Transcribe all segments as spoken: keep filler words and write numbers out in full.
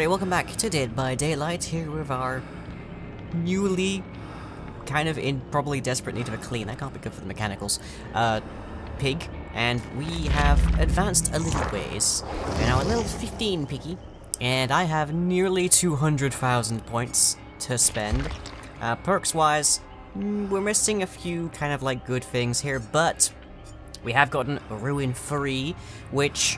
everybody, welcome back to Dead by Daylight, here with our newly, kind of in probably desperate need of a clean, that can't be good for the mechanicals, uh, pig, and we have advanced a little ways. We're now at level fifteen, piggy, and I have nearly two hundred thousand points to spend. Uh, perks-wise, we're missing a few kind of like good things here, but we have gotten Ruin three, which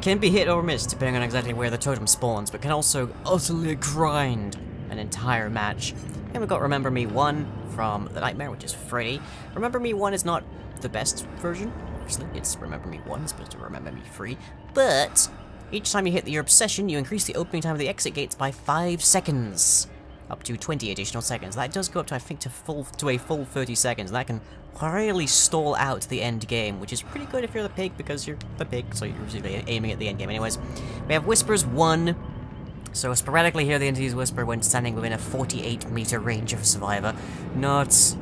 can be hit or miss depending on exactly where the totem spawns, but can also utterly grind an entire match. And we've got Remember Me one from The Nightmare, which is free. Remember Me one is not the best version, actually. It's Remember Me one as opposed to Remember Me three, but each time you hit your obsession, you increase the opening time of the exit gates by five seconds, up to twenty additional seconds. That does go up to, I think, to full to a full thirty seconds, and that can really stall out the end game, which is pretty good if you're the pig, because you're the pig, so you're usually aiming at the end game. Anyways, we have Whispers one, so sporadically hear the entities whisper when standing within a forty-eight meter range of a survivor. Not,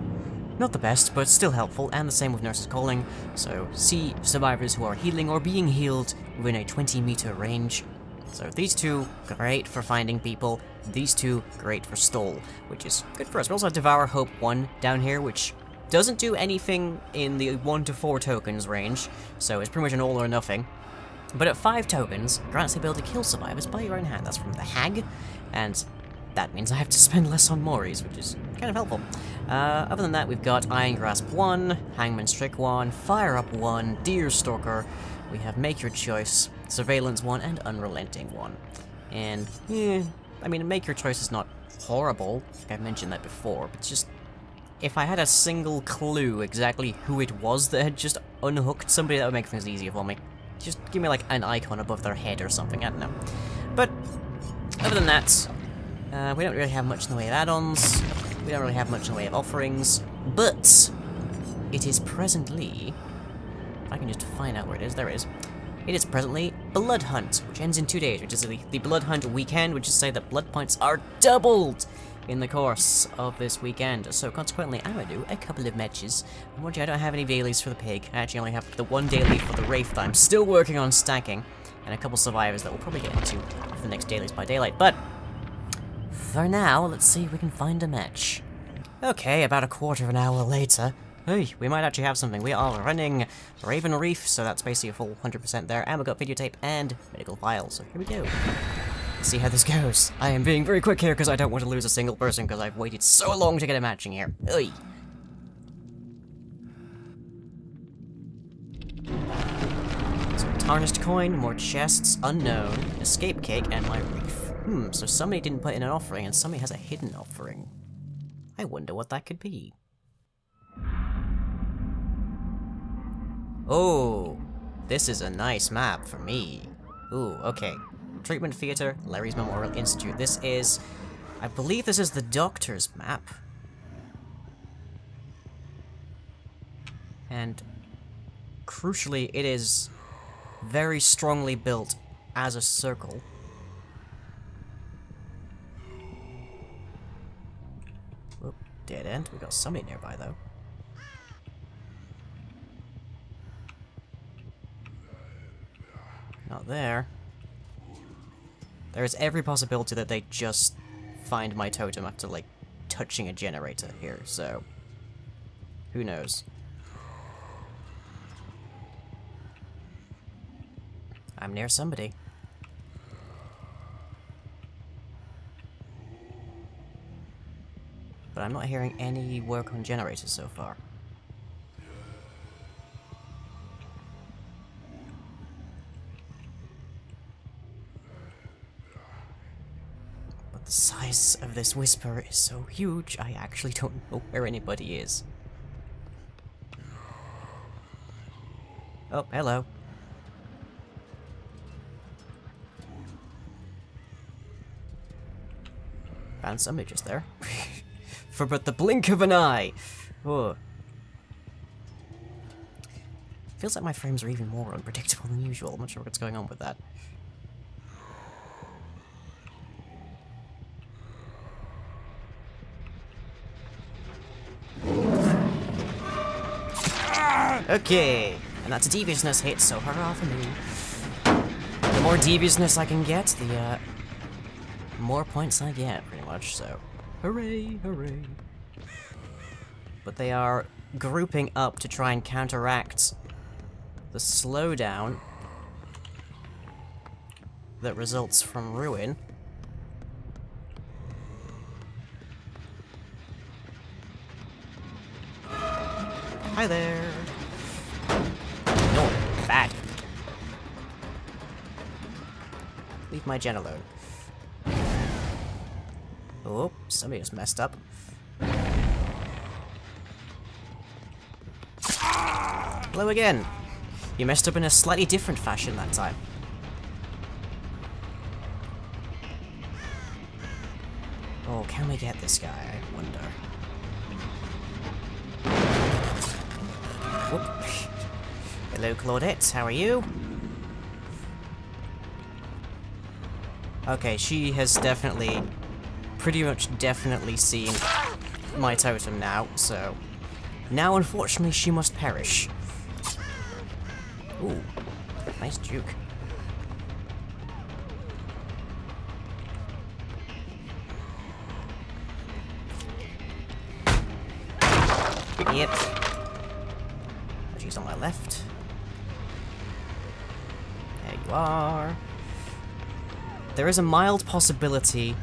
not the best, but still helpful, and the same with Nurse's Calling, so see survivors who are healing or being healed within a twenty meter range. So these two, great for finding people, these two, great for stall, which is good for us. We also have Devour Hope one down here, which doesn't do anything in the one to four tokens range, so it's pretty much an all or nothing. But at five tokens, grants the ability to kill survivors by your own hand. That's from The Hag, and that means I have to spend less on Mauries, which is kind of helpful. Uh, other than that, we've got Iron Grasp one, Hangman's Trick one, Fire Up one, Deer Stalker, we have Make Your Choice, Surveillance one, and Unrelenting one. And, yeah, I mean, Make Your Choice is not horrible, I think I've mentioned that before, but it's just, if I had a single clue exactly who it was that had just unhooked somebody, that would make things easier for me. Just give me, like, an icon above their head or something, I don't know. But, other than that, uh, we don't really have much in the way of add-ons, we don't really have much in the way of offerings, but it is presently, if I can just find out where it is, there it is. It is presently Blood Hunt, which ends in two days, which is the, the Blood Hunt weekend, which is to say that blood points are doubled in the course of this weekend. So consequently, I'm gonna do a couple of matches. Unfortunately, I don't have any dailies for the pig. I actually only have the one daily for the Wraith that I'm still working on stacking, and a couple survivors that we'll probably get into for the next dailies by daylight. But for now, let's see if we can find a match. Okay, about a quarter of an hour later. Hey, we might actually have something. We are running Raven Reef, so that's basically a full one hundred percent there. And we've got videotape and medical vial, so here we go. Let's see how this goes. I am being very quick here because I don't want to lose a single person because I've waited so long to get a matching here. Oy. So tarnished coin, more chests, unknown, escape cake, and my reef. Hmm, so somebody didn't put in an offering and somebody has a hidden offering. I wonder what that could be. Oh, this is a nice map for me. Ooh, okay. Treatment Theater, Larry's Memorial Institute. This is, I believe this is the Doctor's map. And crucially, it is very strongly built as a circle. Oop, dead end. We got somebody nearby though. Not there. There is every possibility that they just find my totem after, like, touching a generator here, so who knows. I'm near somebody. But I'm not hearing any work on generators so far. The size of this whisper is so huge, I actually don't know where anybody is. Oh, hello. Found some images there. For but the blink of an eye! Oh. Feels like my frames are even more unpredictable than usual. I'm not sure what's going on with that. Okay, and that's a deviousness hit, so hurrah for me. The more deviousness I can get, the uh, more points than I get, pretty much, so hooray, hooray. But they are grouping up to try and counteract the slowdown that results from ruin. Hi there! No, bad! Leave my gen alone. Oh, somebody just messed up. Hello again! You messed up in a slightly different fashion that time. Oh, can we get this guy? I wonder. Whoop. Hello, Claudette. How are you? Okay, she has definitely, pretty much definitely seen my totem now, so... Now, unfortunately, she must perish. Ooh, nice juke. Yep. She's on my left. There you are. There is a mild possibility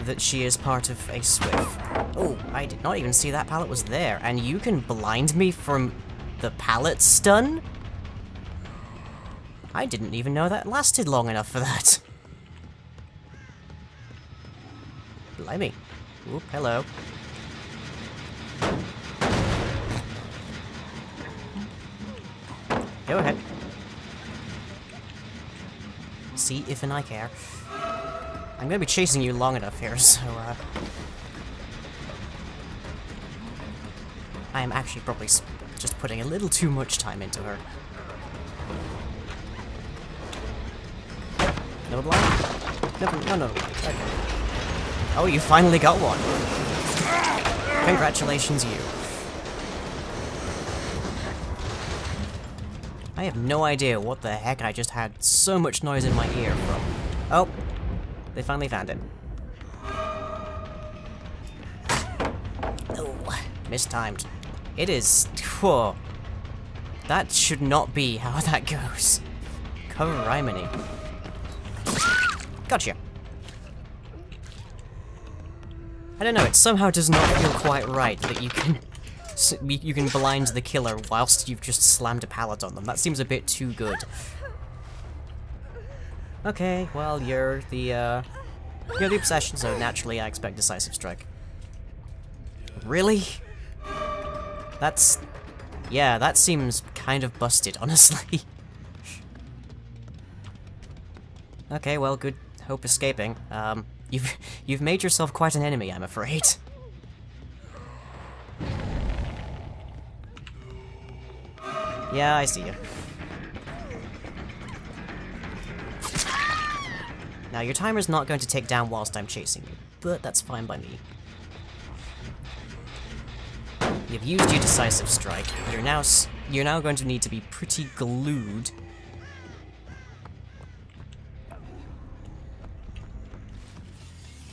that she is part of a swift. Oh, I did not even see that pallet was there. And you can blind me from the pallet stun? I didn't even know that lasted long enough for that. Blimey. Oop, hello. Go ahead. See if and I care. I'm gonna be chasing you long enough here, so, uh... I am actually probably just putting a little too much time into her. No blind? No, no, no. Okay. Oh, you finally got one. Congratulations, you. I have no idea what the heck I just had so much noise in my ear from. Oh, they finally found it. Oh, mistimed. It is. Whoa. That should not be how that goes. Criminy. Gotcha. I don't know, it somehow does not feel quite right that you can you can blind the killer whilst you've just slammed a pallet on them. That seems a bit too good. Okay, well, you're the, uh, you're the obsession, so naturally I expect Decisive Strike. Really? That's... yeah, that seems kind of busted, honestly. Okay, well, good hope escaping. Um, you've you've made yourself quite an enemy, I'm afraid. Yeah, I see you. Now, your timer's not going to take down whilst I'm chasing you, but that's fine by me. You've used your Decisive Strike. You're now s you're now going to need to be pretty glued.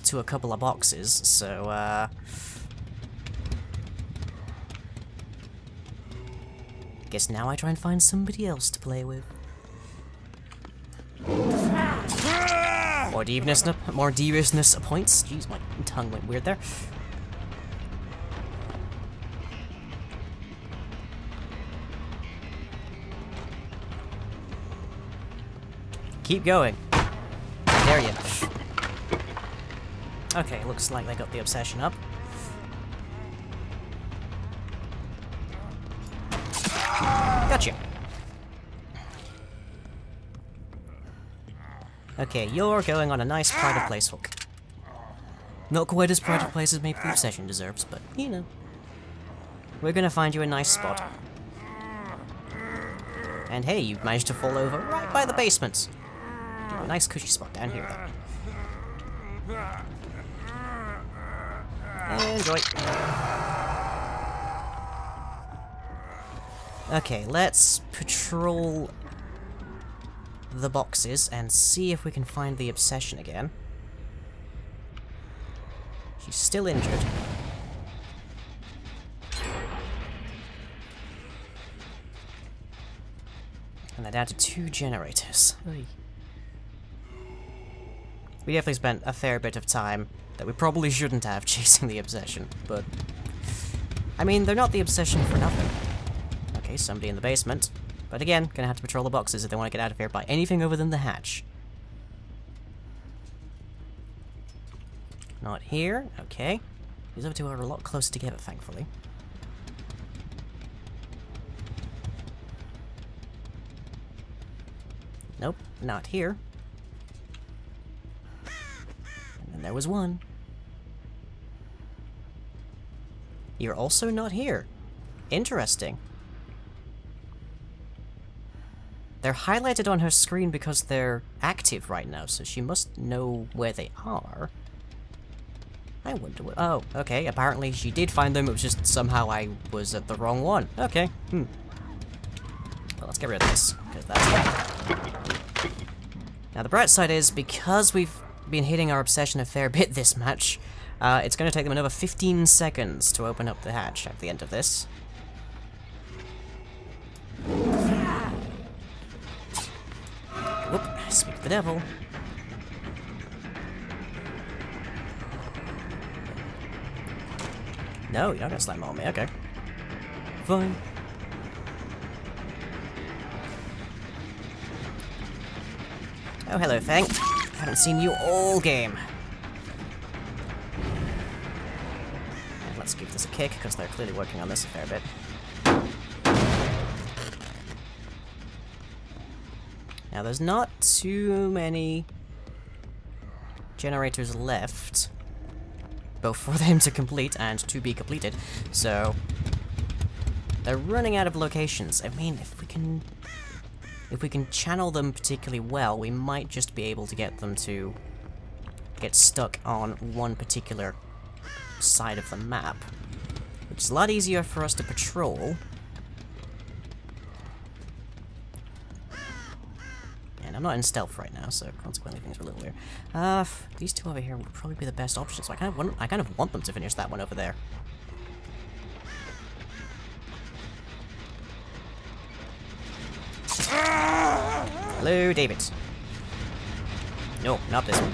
To a couple of boxes, so uh guess now I try and find somebody else to play with. More deviousness, more deviousness points. Jeez, my tongue went weird there. Keep going. There you go. Okay, looks like they got the obsession up. Gotcha! Okay, you're going on a nice pride of place hook. Not quite as pride of place as maybe the obsession deserves, but, you know. We're gonna find you a nice spot. And hey, you've managed to fall over right by the basements! A nice cushy spot down here, though. Enjoy. Okay, let's patrol the boxes and see if we can find the obsession again. She's still injured. And they're down to two generators. Oy. We definitely spent a fair bit of time that we probably shouldn't have chasing the obsession, but... I mean, they're not the obsession for nothing. Okay, somebody in the basement. But again, gonna have to patrol the boxes if they want to get out of here by anything other than the hatch. Not here, okay. These other two are a lot closer together, thankfully. Nope, not here. And then there was one. You're also not here. Interesting. They're highlighted on her screen because they're active right now, so she must know where they are. I wonder what- oh, okay, apparently she did find them, it was just somehow I was at the wrong one. Okay, hmm. Well, let's get rid of this, because that's... Now, the bright side is, because we've been hitting our obsession a fair bit this match, uh, it's going to take them another fifteen seconds to open up the hatch at the end of this. Whoop, speak to the devil. No, you're not going to slam on me, okay. Fine. Oh, hello, Fang. Haven't seen you all game. Let's give this a kick, because they're clearly working on this a fair bit. Now, there's not too many generators left, both for them to complete and to be completed, so they're running out of locations. I mean, if we can... If we can channel them particularly well, we might just be able to get them to get stuck on one particular side of the map, which is a lot easier for us to patrol. And I'm not in stealth right now, so consequently things are a little weird. Uh, these two over here would probably be the best option, so I kind of want, I kind of want them to finish that one over there. Hello, David. No, not this one.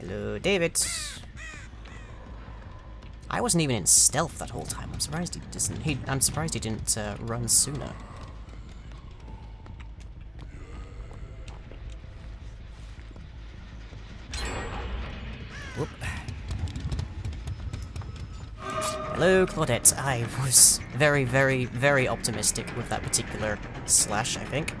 Hello, David. I wasn't even in stealth that whole time. I'm surprised he doesn't. He, I'm surprised he didn't uh, run sooner. Whoop. Hello, Claudette. I was very, very, very optimistic with that particular slash, I think.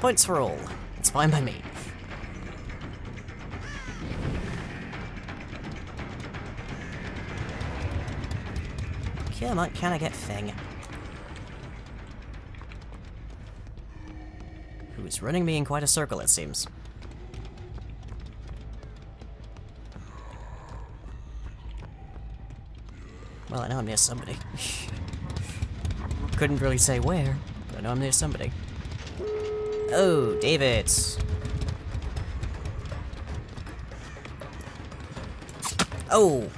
Points for all. It's fine by me. Come on, can I get Fang? It's running me in quite a circle, it seems. Well, I know I'm near somebody. Couldn't really say where, but I know I'm near somebody. Oh, David! Oh!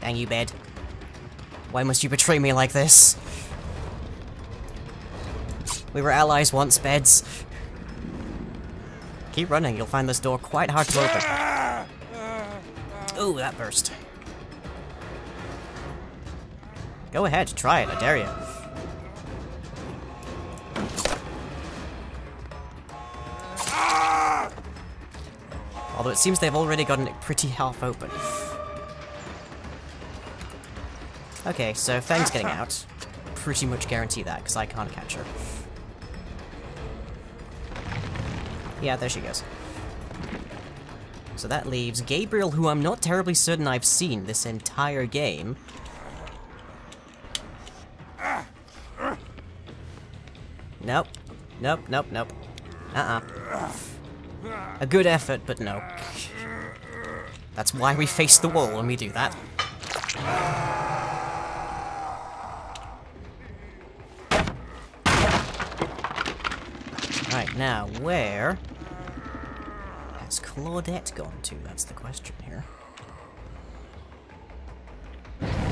Dang you, bed. Why must you betray me like this? We were allies once, beds. Keep running, you'll find this door quite hard to open. Ooh, that burst. Go ahead, try it, I dare you. Although it seems they've already gotten it pretty half open. Okay, so Fang's getting out. Pretty much guarantee that, because I can't catch her. Yeah, there she goes. So that leaves Gabriel, who I'm not terribly certain I've seen this entire game. Nope. Nope, nope, nope. Uh-uh. A good effort, but no. That's why we face the wall when we do that. Right, now, where has Claudette gone to? That's the question here.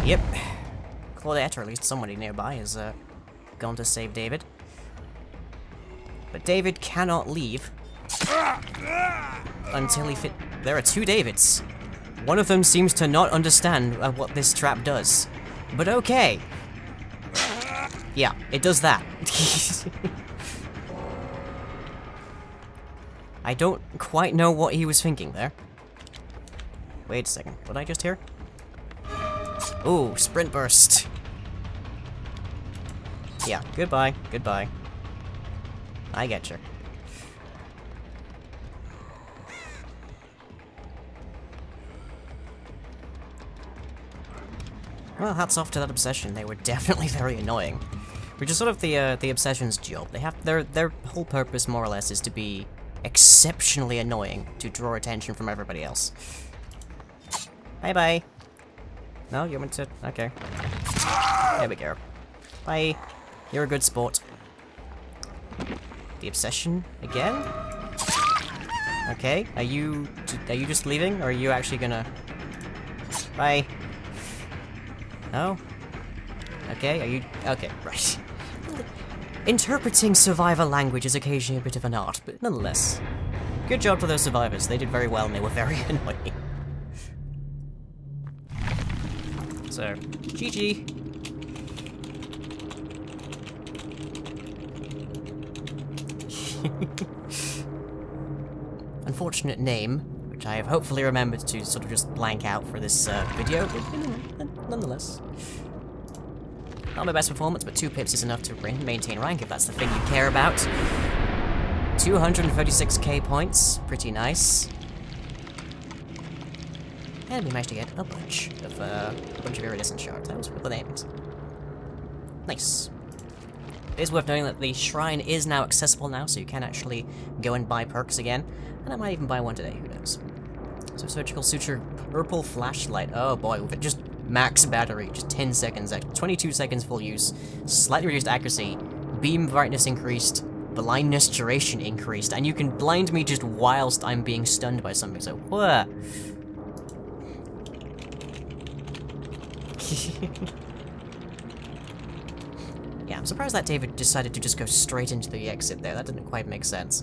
Yep. Claudette, or at least somebody nearby, has uh, gone to save David. But David cannot leave until he fit... There are two Davids. One of them seems to not understand uh, what this trap does. But okay. Yeah, it does that. I don't quite know what he was thinking there. Wait a second, what did I just hear? Ooh, sprint burst. Yeah, goodbye, goodbye. I get you. Well, hats off to that obsession. They were definitely very annoying, which is sort of the uh, the obsession's job. They have their their whole purpose, more or less, is to be exceptionally annoying to draw attention from everybody else. Bye bye. No, you want to? Okay. There we go. Bye. You're a good sport. The obsession again? Okay. Are you are you just leaving, or are you actually gonna? Bye. No? Okay, are you... Okay, right. Interpreting survivor language is occasionally a bit of an art, but nonetheless. Good job for those survivors. They did very well and they were very annoying. So, G G. Unfortunate name, which I have hopefully remembered to sort of just blank out for this uh, video. Nonetheless. Not my best performance, but two pips is enough to maintain rank if that's the thing you care about. two hundred thirty-six K points, pretty nice. And we managed to get a bunch of uh, a bunch of iridescent shards. That was one of the names. Nice. It is worth noting that the shrine is now accessible now, so you can actually go and buy perks again. And I might even buy one today, who knows. So surgical suture, purple flashlight. Oh boy, with it just max battery, just ten seconds, twenty-two seconds full use, slightly reduced accuracy, beam brightness increased, blindness duration increased, and you can blind me just whilst I'm being stunned by something, so whoa. Yeah, I'm surprised that David decided to just go straight into the exit there, that didn't quite make sense.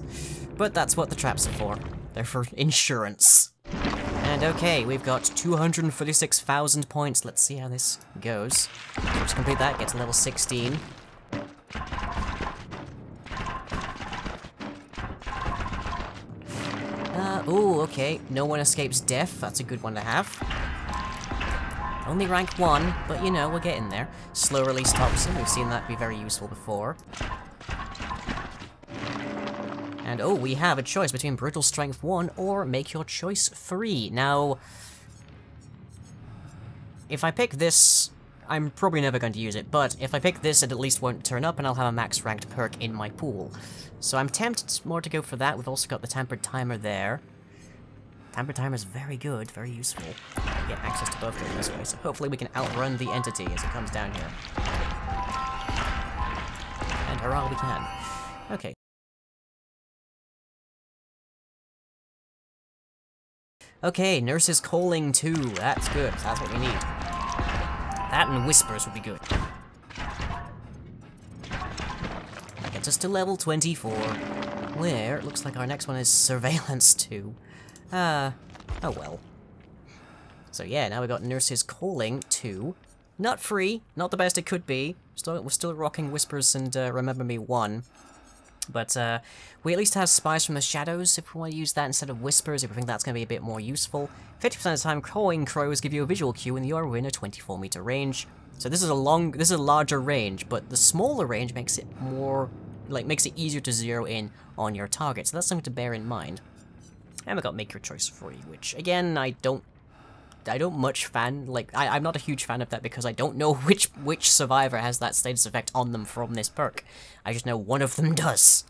But that's what the traps are for, they're for insurance. And okay, we've got two hundred thirty-six thousand points. Let's see how this goes. Just complete that, get to level sixteen. Uh, ooh, okay. No One Escapes Death. That's a good one to have. Only rank one, but you know, we're getting there. Slow release toxin. We've seen that be very useful before. And oh, we have a choice between Brutal Strength one or Make Your Choice three. Now, if I pick this, I'm probably never going to use it, but if I pick this, it at least won't turn up and I'll have a max ranked perk in my pool. So I'm tempted more to go for that. We've also got the Tampered Timer there. Tampered Timer is very good, very useful. I get access to both of them this way, so hopefully we can outrun the entity as it comes down here. And hurrah, we can. Okay. Okay, Nurse's Calling two. That's good. That's what we need. That and Whispers would be good. That gets us to level twenty-four, where it looks like our next one is Surveillance two. Uh, oh well. So yeah, now we've got Nurse's Calling two. Not free, not the best it could be. Still, we're still rocking Whispers and uh, Remember Me one. But uh, we at least have Spies from the Shadows if we want to use that instead of Whispers, if we think that's going to be a bit more useful. fifty percent of the time, crowing crows give you a visual cue when you are within a twenty-four meter range. So this is a long, this is a larger range, but the smaller range makes it more, like, makes it easier to zero in on your target. So that's something to bear in mind. And we got Make Your Choice free, which again, I don't, I don't much fan. Like, I, I'm not a huge fan of that because I don't know which which survivor has that status effect on them from this perk. I just know one of them does.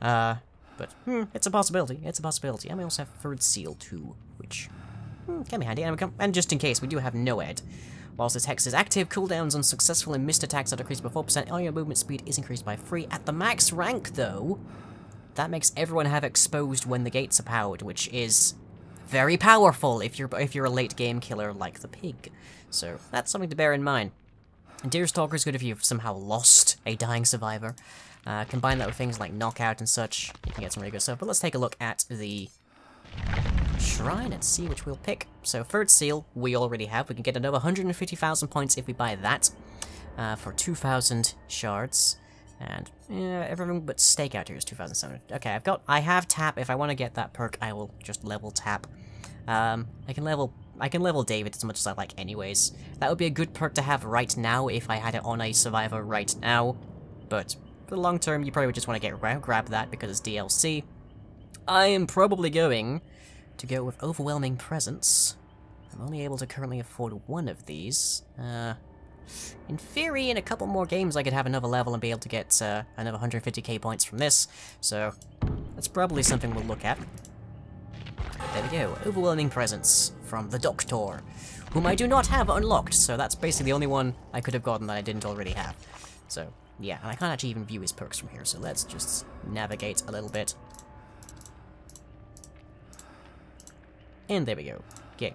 Uh, but hmm, it's a possibility. It's a possibility. And we also have Third Seal too, which hmm, can be handy. And, we can, and just in case, we do have Noed. Whilst this hex is active, cooldowns on successful and missed attacks are decreased by four percent. All your movement speed is increased by three. At the max rank, though, that makes everyone have exposed when the gates are powered, which is very powerful if you're if you're a late game killer like the pig. So that's something to bear in mind. Deer Stalker is good if you've somehow lost a dying survivor. Uh, combine that with things like Knockout and such, you can get some really good stuff. But let's take a look at the shrine and see which we'll pick. So Third Seal, we already have. We can get another one hundred fifty thousand points if we buy that uh, for two thousand shards. And yeah, everything but Stakeout here is two thousand seven hundred. Okay, I've got, I have Tap. If I want to get that perk, I will just level Tap. Um, I can level, I can level David as much as I like anyways. That would be a good perk to have right now if I had it on a survivor right now. But for the long term, you probably would just want to get grab that because it's D L C. I am probably going to go with Overwhelming Presence. I'm only able to currently afford one of these. Uh... In theory, in a couple more games I could have another level and be able to get uh, another one hundred fifty K points from this, so that's probably something we'll look at. There we go, Overwhelming Presence from The Doctor, whom I do not have unlocked, so that's basically the only one I could have gotten that I didn't already have. So, yeah, and I can't actually even view his perks from here, so let's just navigate a little bit. And there we go. Okay.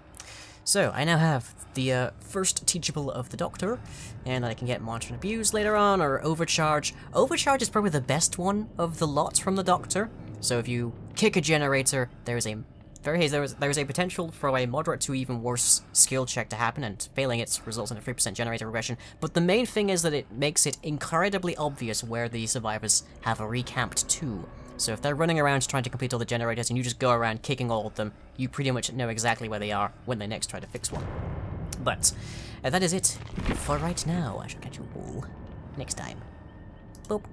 So, I now have the uh, first teachable of the Doctor, and I can get Monstrous Abuse later on, or Overcharge. Overcharge is probably the best one of the lot from the Doctor, so if you kick a generator, there is a there is, there is, there is a potential for a moderate to even worse skill check to happen, and failing it results in a three percent generator regression, but the main thing is that it makes it incredibly obvious where the survivors have recamped to. So if they're running around trying to complete all the generators and you just go around kicking all of them, you pretty much know exactly where they are when they next try to fix one. But uh, that is it for right now. I shall catch you all next time. Boop.